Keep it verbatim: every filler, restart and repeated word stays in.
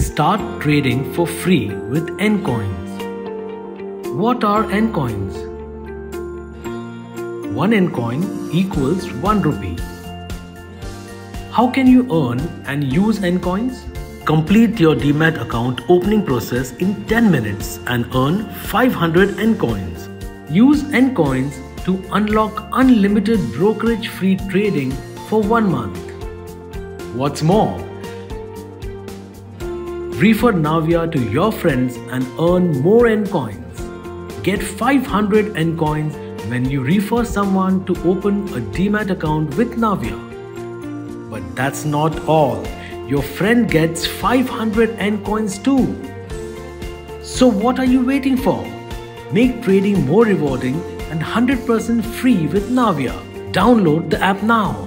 Start trading for free with N-Coins. What are N-Coins? One N-Coin equals one rupee. How can you earn and use N-Coins? Complete your D MAT account opening process in ten minutes and earn five hundred N-Coins. Use N-Coins to unlock unlimited brokerage-free trading for one month. What's more, refer Navia to your friends and earn more N-Coins. Get five hundred N-Coins when you refer someone to open a D MAT account with Navia. But that's not all. Your friend gets five hundred N-Coins too. So what are you waiting for? Make trading more rewarding and one hundred percent free with Navia. Download the app now.